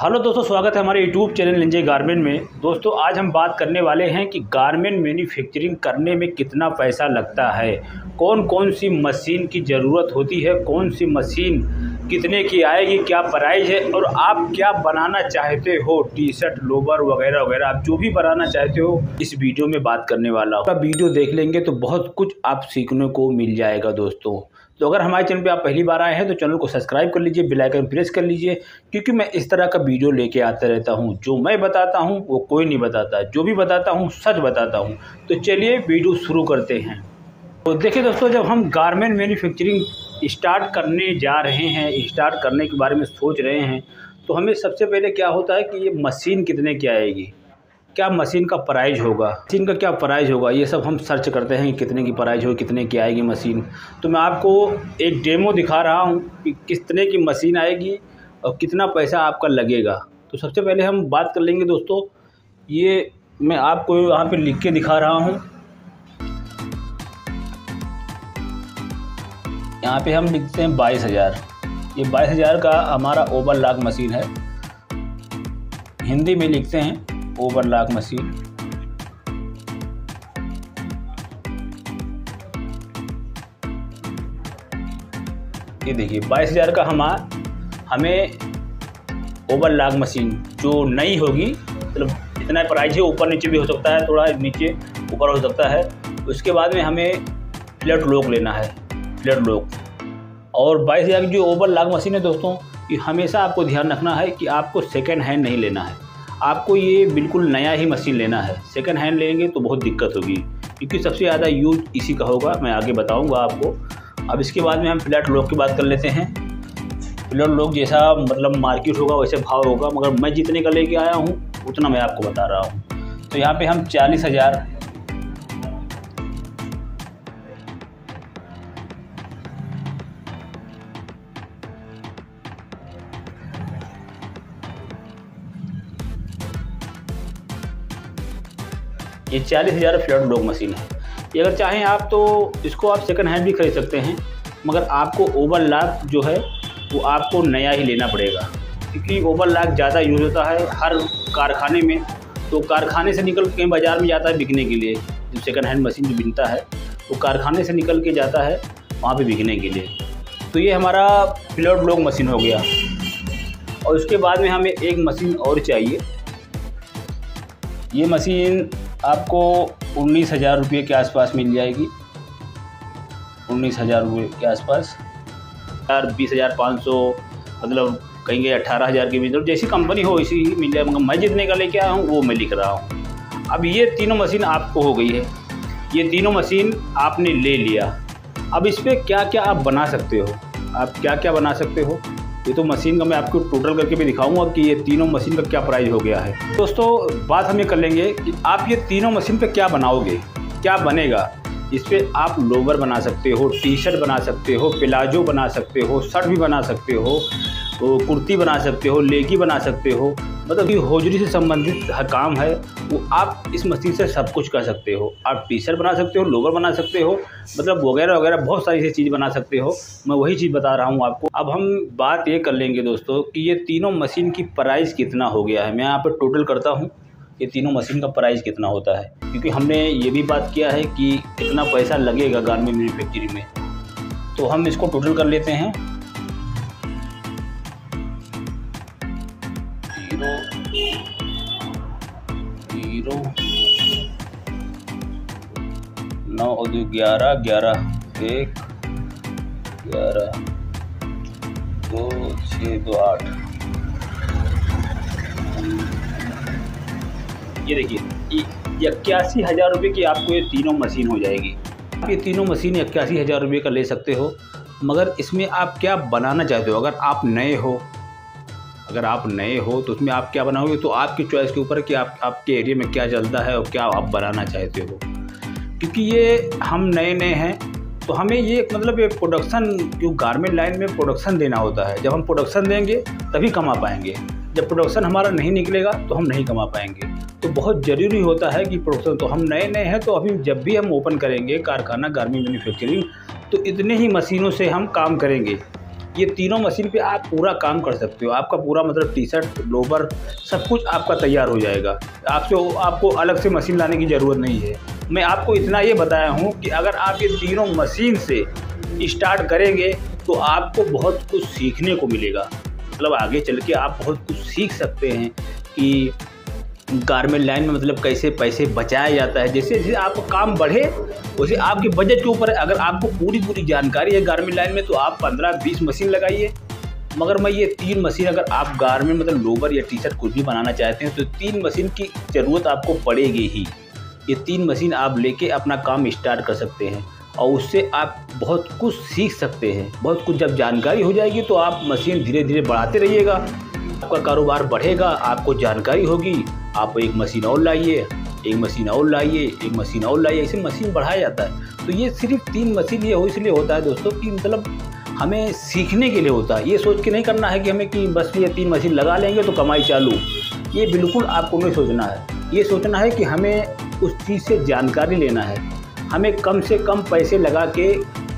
Hello दोस्तों, स्वागत है हमारे यूट्यूब चैनल एनजे गारमेंट में। दोस्तों आज हम बात करने वाले हैं कि गारमेंट मैन्युफैक्चरिंग करने में कितना पैसा लगता है, कौन कौन सी मशीन की ज़रूरत होती है, कौन सी मशीन कितने की आएगी, क्या प्राइस है और आप क्या बनाना चाहते हो, टी शर्ट, लोवर वगैरह वगैरह आप जो भी बनाना चाहते हो इस वीडियो में बात करने वाला हूं। वीडियो देख लेंगे तो बहुत कुछ आप सीखने को मिल जाएगा दोस्तों। तो अगर हमारे चैनल पे आप पहली बार आए हैं तो चैनल को सब्सक्राइब कर लीजिए, बेल आइकन प्रेस कर लीजिए, क्योंकि मैं इस तरह का वीडियो लेके आता रहता हूँ। जो मैं बताता हूँ वो कोई नहीं बताता, जो भी बताता हूँ सच बताता हूँ। तो चलिए वीडियो शुरू करते हैं। तो देखिए दोस्तों, जब हम गारमेंट मैन्युफैक्चरिंग स्टार्ट करने जा रहे हैं, स्टार्ट करने के बारे में सोच रहे हैं, तो हमें सबसे पहले क्या होता है कि ये मशीन कितने की आएगी, क्या मशीन का प्राइस होगा, मशीन का क्या प्राइस होगा, ये सब हम सर्च करते हैं कि कितने की प्राइस होगी, कितने की आएगी मशीन। तो मैं आपको एक डेमो दिखा रहा हूँ कि कितने की मशीन आएगी और कितना पैसा आपका लगेगा। तो सबसे पहले हम बात कर लेंगे दोस्तों, ये मैं आपको यहाँ पे लिख के दिखा रहा हूँ। यहाँ पे हम लिखते हैं 22,000। ये 22,000 का हमारा ओवरलॉक मशीन है, हिंदी में लिखते हैं ओवरलॉक मशीन। ये देखिए 22,000 का हमें ओवरलॉक मशीन जो नई होगी, मतलब तो इतना प्राइस है, ऊपर नीचे भी हो सकता है, थोड़ा नीचे ऊपर हो सकता है। उसके बाद में हमें फ्लैट लॉक लेना है, फ्लैट लॉक। और 22,000 की जो ओवरलॉक मशीन है दोस्तों, ये हमेशा आपको ध्यान रखना है कि आपको सेकेंड हैंड नहीं लेना है, आपको ये बिल्कुल नया ही मशीन लेना है। सेकंड हैंड लेंगे तो बहुत दिक्कत होगी, क्योंकि सबसे ज़्यादा यूज़ इसी का होगा, मैं आगे बताऊंगा आपको। अब इसके बाद में हम फ्लैट लॉक की बात कर लेते हैं। फ्लैट लॉक जैसा मतलब मार्केट होगा वैसे भाव होगा, मगर मैं जितने का लेके आया हूँ उतना मैं आपको बता रहा हूँ। तो यहाँ पर हम 40,000 ये 40,000 फ्लैट लॉक मशीन है। ये अगर चाहें आप तो इसको आप सेकंड हैंड भी खरीद सकते हैं, मगर आपको ओवरलॉक जो है वो आपको नया ही लेना पड़ेगा, क्योंकि ओवरलॉक ज़्यादा यूज़ होता है हर कारखाने में। तो कारखाने से निकल के बाज़ार में जाता है बिकने के लिए, जो सेकंड हैंड मशीन जो बिकता है वो कारखाने से निकल के जाता है वहाँ पर बिकने के लिए। तो ये हमारा फ्लैट लॉक मशीन हो गया। और उसके बाद में हमें एक मशीन और चाहिए। ये मशीन आपको 19,000 रुपये के आसपास मिल जाएगी, 19,000 रुपये के आसपास। 20,500 मतलब कहेंगे 18,000 के बीच, जैसी कंपनी हो इसी मिल जाए, मगर मैं जितने का लेके आया हूँ वो मैं लिख रहा हूँ। अब ये तीनों मशीन आपको हो गई है, ये तीनों मशीन आपने ले लिया। अब इस पर क्या क्या आप बना सकते हो, आप क्या क्या बना सकते हो, ये तो मशीन का मैं आपको टोटल करके भी दिखाऊंगा कि ये तीनों मशीन का क्या प्राइस हो गया है। दोस्तों बात हम ये कर लेंगे कि आप ये तीनों मशीन पे क्या बनाओगे, क्या बनेगा। इस पर आप लोवर बना सकते हो, टी शर्ट बना सकते हो, प्लाजो बना सकते हो, शर्ट भी बना सकते हो, कुर्ती बना सकते हो, लेगी बना सकते हो, मतलब ये होजरी से संबंधित हर काम है वो आप इस मशीन से सब कुछ कर सकते हो। आप टी शर्ट बना सकते हो, लोवर बना सकते हो, मतलब वगैरह वगैरह बहुत सारी चीज़ बना सकते हो। मैं वही चीज़ बता रहा हूँ आपको। अब हम बात ये कर लेंगे दोस्तों कि ये तीनों मशीन की प्राइस कितना हो गया है। मैं यहाँ पर टोटल करता हूँ ये तीनों मशीन का प्राइस कितना होता है, क्योंकि हमने ये भी बात किया है कि कितना पैसा लगेगा गारमेंट मैन्युफैक्चरिंग में। तो हम इसको टोटल कर लेते हैं। 0 9 और 2 11 11 1 11 2 6 2 8। ये देखिए 81,000 रुपये की आपको ये तीनों मशीन हो जाएगी। आप ये तीनों मशीन 81,000 रुपये का ले सकते हो, मगर इसमें आप क्या बनाना चाहते हो। अगर आप नए हो तो उसमें आप क्या बनाओगे, तो आपकी चॉइस के ऊपर कि आपके एरिया में क्या चलता है और क्या आप बनाना चाहते हो। क्योंकि ये हम नए नए हैं तो हमें ये मतलब ये प्रोडक्शन जो गारमेंट लाइन में प्रोडक्शन देना होता है, जब हम प्रोडक्शन देंगे तभी कमा पाएंगे। जब प्रोडक्शन हमारा नहीं निकलेगा तो हम नहीं कमा पाएंगे। तो बहुत ज़रूरी होता है कि प्रोडक्शन, तो हम नए नए हैं तो अभी जब भी हम ओपन करेंगे कारखाना गारमेंट मैन्युफैक्चरिंग तो इतने ही मशीनों से हम काम करेंगे। ये तीनों मशीन पे आप पूरा काम कर सकते हो। आपका पूरा मतलब टी शर्ट, लोवर, सब कुछ आपका तैयार हो जाएगा। आपको अलग से मशीन लाने की ज़रूरत नहीं है। मैं आपको इतना ये बताया हूँ कि अगर आप ये तीनों मशीन से स्टार्ट करेंगे तो आपको बहुत कुछ सीखने को मिलेगा। मतलब आगे चल के आप बहुत कुछ सीख सकते हैं कि गारमेंट लाइन में मतलब कैसे पैसे बचाया जाता है। जैसे जैसे आपका काम बढ़े वैसे आपके बजट के ऊपर है। अगर आपको पूरी जानकारी है गारमेंट लाइन में तो आप 15-20 मशीन लगाइए। मगर मैं ये तीन मशीन, अगर आप गारमेंट मतलब लोवर या टी शर्ट कुछ भी बनाना चाहते हैं तो तीन मशीन की ज़रूरत आपको पड़ेगी ही। ये तीन मशीन आप लेके अपना काम स्टार्ट कर सकते हैं और उससे आप बहुत कुछ सीख सकते हैं। बहुत कुछ जब जानकारी हो जाएगी तो आप मशीन धीरे धीरे बढ़ाते रहिएगा, आपका कारोबार बढ़ेगा, आपको जानकारी होगी। आप एक मशीन और लाइए, एक मशीन और लाइए, एक मशीन और लाइए, ऐसे मशीन बढ़ाया जाता है। तो ये सिर्फ तीन मशीन ये हो इसलिए होता है दोस्तों कि मतलब हमें सीखने के लिए होता है। ये सोच के नहीं करना है कि हमें कि बस ये तीन मशीन लगा लेंगे तो कमाई चालू, ये बिल्कुल आपको नहीं सोचना है। ये सोचना है कि हमें उस चीज़ से जानकारी लेना है, हमें कम से कम पैसे लगा के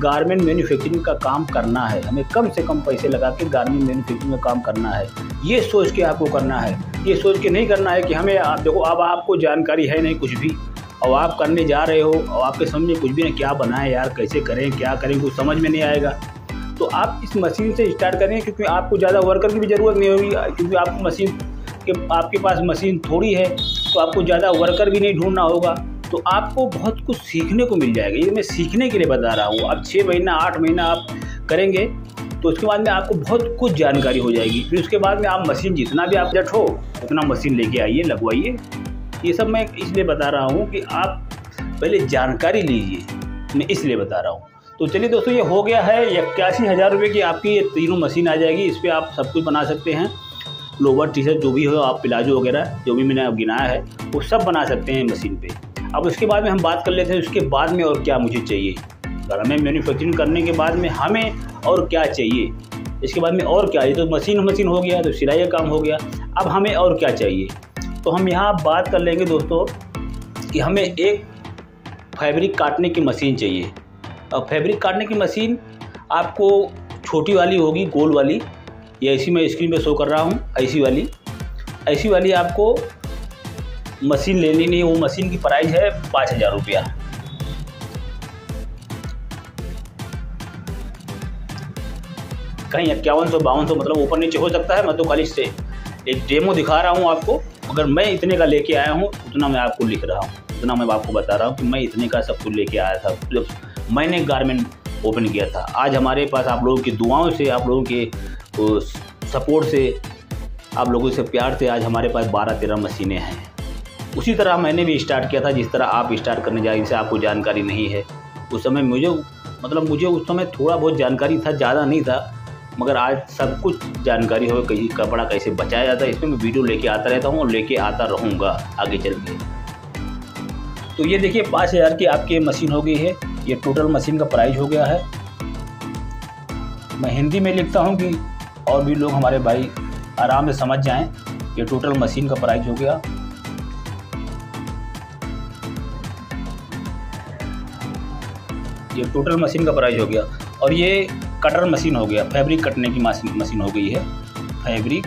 गारमेंट मैन्युफैक्चरिंग का काम करना है, हमें कम से कम पैसे लगा के गारमेंट मैन्युफैक्चरिंग का काम करना है। ये सोच के आपको करना है, ये सोच के नहीं करना है कि हमें देखो अब आपको जानकारी है नहीं कुछ भी और आप करने जा रहे हो और आपके समझ कुछ भी नहीं, क्या बनाएं यार, कैसे करें, क्या करें, कुछ समझ में नहीं आएगा। तो आप इस मशीन से स्टार्ट करें क्योंकि आपको ज़्यादा वर्कर की भी ज़रूरत नहीं होगी, क्योंकि आपको मशीन के आपके पास मशीन थोड़ी है तो आपको ज़्यादा वर्कर भी नहीं ढूंढना होगा। तो आपको बहुत कुछ सीखने को मिल जाएगा। ये मैं सीखने के लिए बता रहा हूँ। अब 6 महीना 8 महीना आप करेंगे तो उसके बाद में आपको बहुत कुछ जानकारी हो जाएगी। फिर उसके बाद में आप मशीन जितना भी आप जट हो उतना मशीन लेके आइए, लगवाइए। ये सब मैं इसलिए बता रहा हूँ कि आप पहले जानकारी लीजिए, मैं इसलिए बता रहा हूँ। तो चलिए दोस्तों, ये हो गया है। 81,000 रुपये की आपकी ये तीनों मशीन आ जाएगी। इस पर आप सब कुछ बना सकते हैं, लोवर, टी शर्ट, जो भी हो, आप प्लाजो वगैरह जो भी मैंने गिनाया है वो सब बना सकते हैं मशीन पर। अब उसके बाद में हम बात कर लेते हैं उसके बाद में और क्या मुझे चाहिए। गारमेंट मैन्युफैक्चरिंग करने के बाद में हमें और क्या चाहिए, इसके बाद में और क्या चाहिए। तो मशीन हो गया, तो सिलाई का काम हो गया। अब हमें और क्या चाहिए तो हम यहाँ बात कर लेंगे दोस्तों कि हमें एक फैब्रिक काटने की मशीन चाहिए। और फैब्रिक काटने की मशीन आपको छोटी वाली होगी, गोल वाली, या ऐसी मैं स्क्रीन पर शो कर रहा हूँ, ऐसी वाली आपको मशीन ले लेनी है। वो मशीन की प्राइस है 5,000 रुपया। कहीं 5100 5200 मतलब ऊपर नीचे हो सकता है। मैं तो खाली से एक डेमो दिखा रहा हूँ आपको। अगर मैं इतने का लेके आया हूँ, उतना मैं आपको लिख रहा हूँ, उतना मैं आपको बता रहा हूँ कि मैं इतने का सब कुछ लेके आया था जब मैंने गारमेंट ओपन किया था। आज हमारे पास आप लोगों की दुआओं से, आप लोगों के सपोर्ट से, आप लोगों से प्यार से आज हमारे पास 12-13 मशीनें हैं। उसी तरह मैंने भी स्टार्ट किया था जिस तरह आप स्टार्ट करने जाएंगे, जिससे आपको जानकारी नहीं है। उस समय मुझे उस समय थोड़ा बहुत जानकारी था, ज़्यादा नहीं था, मगर आज सब कुछ जानकारी हो। कहीं कपड़ा कैसे बचाया जाता है, इसमें मैं वीडियो लेके आता रहता हूँ और लेके आता रहूँगा आगे चल के। तो ये देखिए 5,000 की आपकी मशीन हो गई है। ये टोटल मशीन का प्राइस हो गया है। मैं हिंदी में लिखता हूँ कि और भी लोग हमारे भाई आराम से समझ जाएँ। ये टोटल मशीन का प्राइस हो गया। ये टोटल मशीन का प्राइस हो गया। और ये कटर मशीन हो गया, फैब्रिक कटने की मशीन हो गई है। फैब्रिक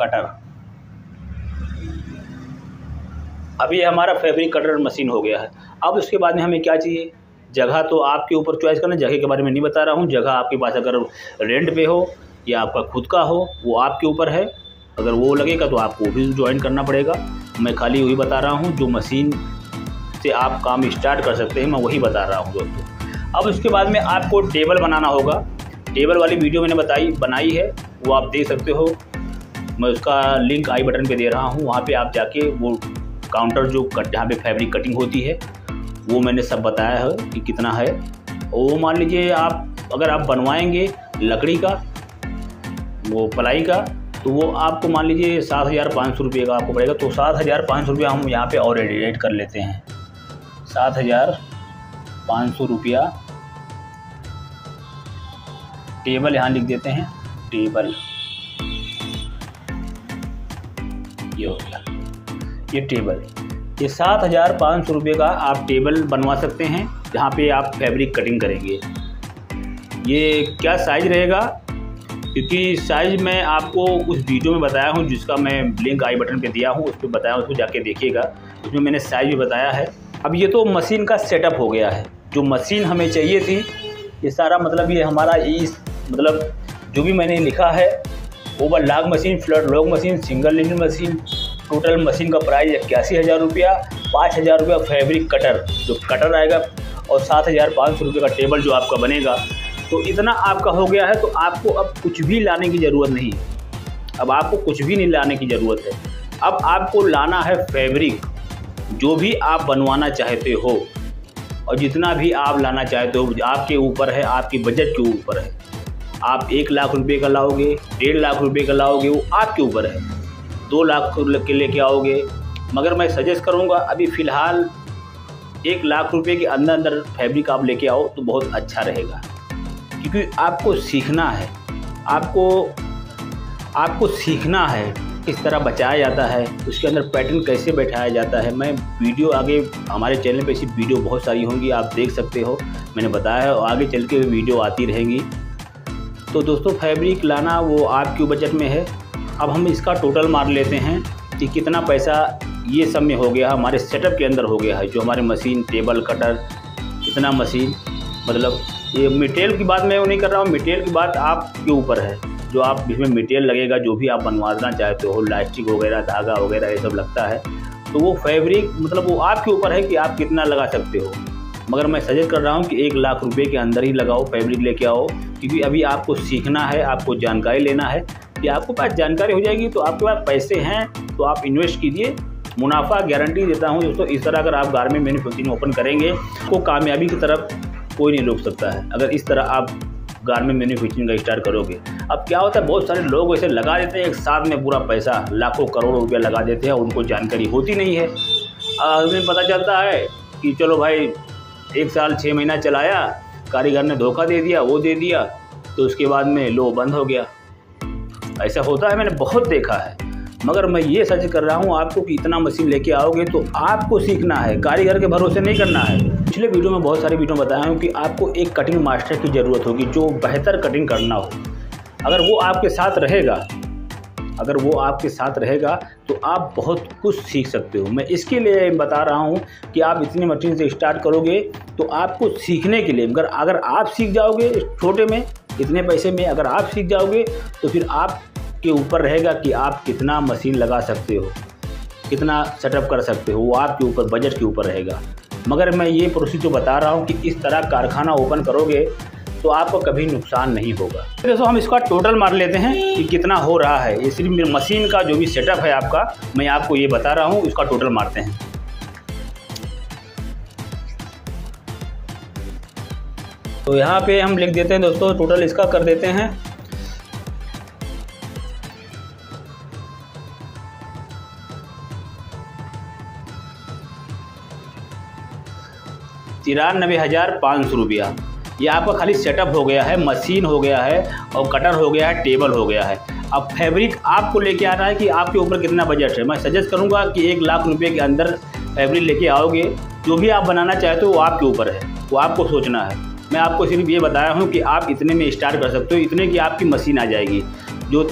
कटर, अब ये हमारा फैब्रिक कटर मशीन हो गया है। अब उसके बाद में हमें क्या चाहिए, जगह तो आपके ऊपर चॉइस करना। जगह के बारे में नहीं बता रहा हूँ। जगह आपके पास अगर रेंट पे हो या आपका खुद का हो वो आपके ऊपर है। अगर वो लगेगा तो आपको भी ज्वाइन करना पड़ेगा। मैं खाली वही बता रहा हूँ जो मशीन से आप काम स्टार्ट कर सकते हैं, मैं वही बता रहा हूँ दोस्तों। अब उसके बाद में आपको टेबल बनाना होगा। टेबल वाली वीडियो मैंने बनाई है, वो आप देख सकते हो। मैं उसका लिंक आई बटन पे दे रहा हूँ, वहाँ पे आप जाके वो काउंटर जो जहाँ पे फैब्रिक कटिंग होती है वो मैंने सब बताया है कि कितना है। वो मान लीजिए आप अगर आप बनवाएँगे लकड़ी का, वो प्लाई का, तो वो आपको मान लीजिए 7,500 रुपये का आपको पड़ेगा। तो 7,500 रुपया हम यहाँ पे और एडिट कर लेते हैं। 7,500 रुपया टेबल, यहाँ लिख देते हैं टेबल। ये हो गया ये टेबल। ये 7,500 रुपये का आप टेबल बनवा सकते हैं। जहाँ पे आप फैब्रिक कटिंग करेंगे। ये क्या साइज़ रहेगा, क्योंकि साइज़ मैं आपको उस वीडियो में बताया हूँ जिसका मैं लिंक आई बटन पे दिया हूँ, उस पर बताया, उसको जाके देखिएगा, उसमें मैंने साइज़ भी बताया है। अब ये तो मशीन का सेटअप हो गया है, जो मशीन हमें चाहिए थी ये सारा, मतलब ये हमारा इस मतलब जो भी मैंने लिखा है, over lock machine, flood lock machine, single link machine, total machine का प्राइस 81,000 रुपया, 5,000 रुपया फैब्रिक कटर जो कटर आएगा और 7,500 रुपये का टेबल जो आपका बनेगा। तो इतना आपका हो गया है, तो आपको अब कुछ भी लाने की ज़रूरत नहीं, अब आपको कुछ भी नहीं लाने की ज़रूरत है। अब आपको लाना है फैब्रिक, जो भी आप बनवाना चाहते हो और जितना भी आप लाना चाहते हो, आपके ऊपर है, आपके बजट के ऊपर है। आप 1 लाख रुपए का लाओगे, 1.5 लाख रुपए का लाओगे, वो आपके ऊपर है। 2 लाख के लेके आओगे, मगर मैं सजेस्ट करूँगा अभी फ़िलहाल 1 लाख रुपये के अंदर अंदर फैब्रिक आप लेके आओ तो बहुत अच्छा रहेगा, क्योंकि आपको सीखना है, आपको सीखना है किस तरह बचाया जाता है, उसके अंदर पैटर्न कैसे बैठाया जाता है। मैं वीडियो आगे हमारे चैनल पे ऐसी वीडियो बहुत सारी होंगी, आप देख सकते हो, मैंने बताया है, और आगे चल के वीडियो आती रहेंगी। तो दोस्तों फैब्रिक लाना वो आपके बजट में है। अब हम इसका टोटल मार लेते हैं कि कितना पैसा ये सब में हो गया है, हमारे सेटअप के अंदर हो गया है, जो हमारे मशीन, टेबल, कटर, इतना मशीन, मतलब ये मटेरियल की बात मैं वो नहीं कर रहा हूँ, मटेरियल की बात आपके ऊपर है, जो आप इसमें मटेरियल लगेगा, जो भी आप बनवाना चाहते हो, लास्टिक वगैरह, धागा वगैरह, ये सब लगता है, तो वो फैब्रिक मतलब वो आपके ऊपर है कि आप कितना लगा सकते हो। मगर मैं सजेस्ट कर रहा हूँ कि 1 लाख रुपये के अंदर ही लगाओ, फैब्रिक लेके आओ, क्योंकि अभी आपको सीखना है, आपको जानकारी लेना है। कि आपके पास जानकारी हो जाएगी तो आपके पास पैसे हैं तो आप इन्वेस्ट कीजिए, मुनाफा गारंटी देता हूँ दोस्तों। इस तरह अगर आप गारमेंट मैन्युफैक्चरिंग ओपन करेंगे, आपको कामयाबी की तरफ कोई नहीं रोक सकता है, अगर इस तरह आप गारमेंट मैन्युफैक्चरिंग का स्टार्ट करोगे। अब क्या होता है, बहुत सारे लोग ऐसे लगा देते हैं, एक साथ में पूरा पैसा, लाखों करोड़ों रुपया लगा देते हैं, उनको जानकारी होती नहीं है। हमें पता चलता है कि चलो भाई 1 साल 6 महीना चलाया, कारीगर ने धोखा दे दिया, वो दे दिया, तो उसके बाद में लो बंद हो गया। ऐसा होता है, मैंने बहुत देखा है। मगर मैं ये सच कर रहा हूँ आपको कि इतना मशीन लेके आओगे तो आपको सीखना है, कारीगर के भरोसे नहीं करना है। पिछले वीडियो में बहुत सारे वीडियो में बताया हूँ कि आपको एक कटिंग मास्टर की ज़रूरत होगी, जो बेहतर कटिंग करना हो। अगर वो आपके साथ रहेगा, अगर वो आपके साथ रहेगा तो आप बहुत कुछ सीख सकते हो। मैं इसके लिए बता रहा हूँ कि आप इतनी मशीन से स्टार्ट करोगे तो आपको सीखने के लिए, मगर अगर आप सीख जाओगे छोटे में, इतने पैसे में अगर आप सीख जाओगे तो फिर आप के ऊपर रहेगा कि आप कितना मशीन लगा सकते हो, कितना सेटअप कर सकते हो, वो आपके ऊपर, बजट के ऊपर रहेगा। मगर मैं ये प्रोसीजर बता रहा हूँ कि इस तरह कारखाना ओपन करोगे तो आपको कभी नुकसान नहीं होगा। दोस्तों हम इसका टोटल मार लेते हैं कि कितना हो रहा है, ये सिर्फ मशीन का जो भी सेटअप है आपका, मैं आपको ये बता रहा हूँ, इसका टोटल मारते हैं। तो यहाँ पे हम लिख देते हैं दोस्तों, टोटल इसका कर देते हैं। ₹93,500 ये आपका खाली सेटअप हो गया है, मशीन हो गया है और कटर हो गया है, टेबल हो गया है। अब फैब्रिक आपको लेके आना है कि आपके ऊपर कितना बजट है। मैं सजेस्ट करूंगा कि 1 लाख रुपए के अंदर फैब्रिक लेके आओगे, जो भी आप बनाना चाहते हो वो आपके ऊपर है, वो आपको सोचना है। मैं आपको सिर्फ ये बताया हूँ कि आप इतने में स्टार्ट कर सकते हो, इतने की आपकी मशीन आ जाएगी, जो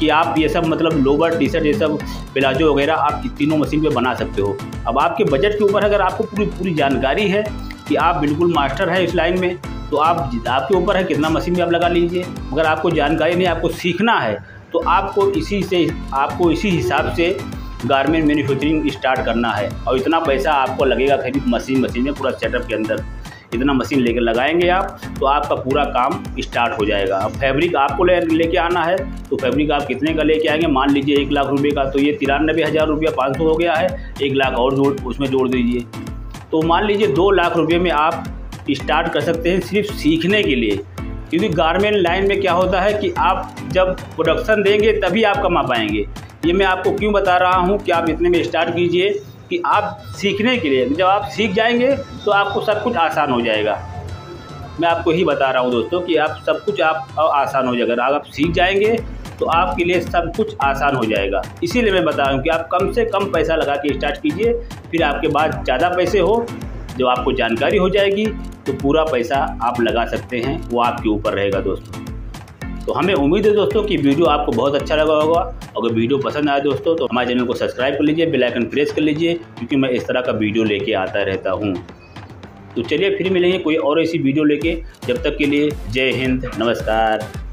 कि आप ये सब मतलब लोवर, टी शर्ट, ये सब प्लाजो वगैरह आप तीनों मशीन पे बना सकते हो। अब आपके बजट के ऊपर, अगर आपको पूरी जानकारी है कि आप बिल्कुल मास्टर हैं इस लाइन में, तो आपके ऊपर है कितना मशीन भी आप लगा लीजिए। अगर आपको जानकारी नहीं, आपको सीखना है, तो आपको इसी हिसाब से गारमेंट मैन्युफैक्चरिंग स्टार्ट करना है। और इतना पैसा आपको लगेगा खरीद मशीन में, पूरा सेटअप के अंदर इतना मशीन लेकर लगाएंगे आप, तो आपका पूरा काम स्टार्ट हो जाएगा। अब फैब्रिक आपको लेके आना है, तो फैब्रिक आप कितने का लेके आएंगे, मान लीजिए 1 लाख रुपये का, तो ये ₹93,500 हो गया है, 1 लाख और उसमें जोड़ दीजिए, तो मान लीजिए 2 लाख रुपये में आप स्टार्ट कर सकते हैं, सिर्फ सीखने के लिए। क्योंकि गारमेंट लाइन में क्या होता है कि आप जब प्रोडक्शन देंगे तभी आप कमा पाएंगे। ये मैं आपको क्यों बता रहा हूँ कि आप इतने में स्टार्ट कीजिए, कि आप सीखने के लिए, जब आप सीख जाएंगे तो आपको सब कुछ आसान हो जाएगा। मैं आपको ही बता रहा हूँ दोस्तों कि आप सब कुछ आप आसान हो जाएगा, अगर आप सीख जाएंगे तो आपके लिए सब कुछ आसान हो जाएगा। इसीलिए मैं बता रहा हूँ कि आप कम से कम पैसा लगा के स्टार्ट कीजिए, फिर आपके पास ज़्यादा पैसे हो, जब आपको जानकारी हो जाएगी तो पूरा पैसा आप लगा सकते हैं, वो आपके ऊपर रहेगा दोस्तों। तो हमें उम्मीद है दोस्तों कि वीडियो आपको बहुत अच्छा लगा होगा। अगर वीडियो पसंद आए दोस्तों तो हमारे चैनल को सब्सक्राइब कर लीजिए, बेल आइकन प्रेस कर लीजिए, क्योंकि मैं इस तरह का वीडियो लेके आता रहता हूँ। तो चलिए फिर मिलेंगे कोई और ऐसी वीडियो लेके, जब तक के लिए जय हिंद, नमस्कार।